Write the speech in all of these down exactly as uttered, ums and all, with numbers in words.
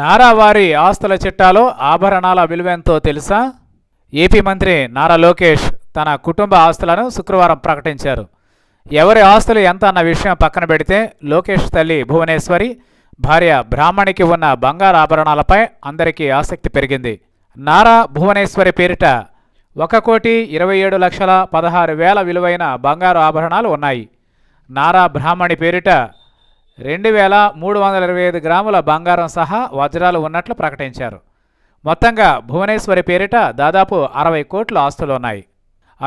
నారావారి ఆస్తుల చిట్టాలో ఆభరణాల విలువెంతో తెలుసా? ఏపీ మంత్రి నారా లోకేష్ తన కుటుంబ ఆస్తులను శుక్రవారం ప్రకటించారు. ఎవరి ఆస్తులు ఎంత అన్న విషయం పక్కన పెడితే లోకేష్ తల్లి భువనేశ్వరి, భార్య బ్రాహ్మణికి ఉన్న బంగారు ఆభరణాలపై అందరికీ ఆసక్తి పెరిగింది. నారా భువనేశ్వరి పేరిట ఒక కోటి ఇరవై ఏడు లక్షల పదహారు వేల విలువైన బంగారు ఆభరణాలు ఉన్నాయి. నారా బ్రాహ్మణి పేరిట రెండు వేల మూడు వందల ఇరవై ఐదు గ్రాముల బంగారం సహా వజ్రాలు ఉన్నట్లు ప్రకటించారు. మొత్తంగా భువనేశ్వరి పేరిట దాదాపు అరవై కోట్ల ఆస్తులు ఉన్నాయి.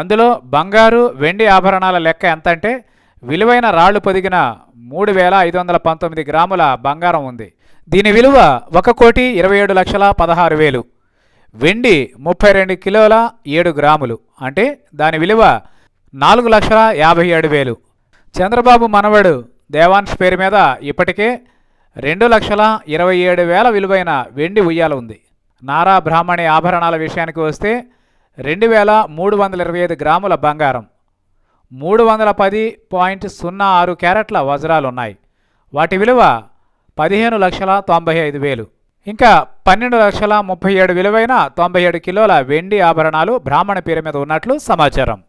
అందులో బంగారు వెండి ఆభరణాల లెక్క ఎంతంటే విలువైన రాళ్లు పొదిగిన మూడు వేల ఐదు వందల పంతొమ్మిది గ్రాముల బంగారం ఉంది. దీని విలువ ఒక కోటి ఇరవై ఏడు లక్షల పదహారు వేలు. వెండి ముప్పై రెండు కిలోల ఏడు గ్రాములు అంటే దాని విలువ నాలుగు లక్షల యాభై ఏడు వేలు. చంద్రబాబు మనవడు దేవాన్స్ పేరు మీద ఇప్పటికే రెండు లక్షల ఇరవై ఏడు వేల విలువైన వెండి ఉయ్యాల ఉంది. నారా బ్రాహ్మణి ఆభరణాల విషయానికి వస్తే రెండు వేల మూడు వందల ఇరవై ఐదు గ్రాముల బంగారం, మూడు వందల పది పాయింట్ సున్నా ఆరు క్యారెట్ల వజ్రాలున్నాయి. వాటి విలువ పదిహేను లక్షల తొంభై ఐదు వేలు. ఇంకా పన్నెండు లక్షల ముప్పై ఏడు విలువైన తొంభై ఏడు కిలోల వెండి ఆభరణాలు బ్రాహ్మణ పేరు మీద ఉన్నట్లు సమాచారం.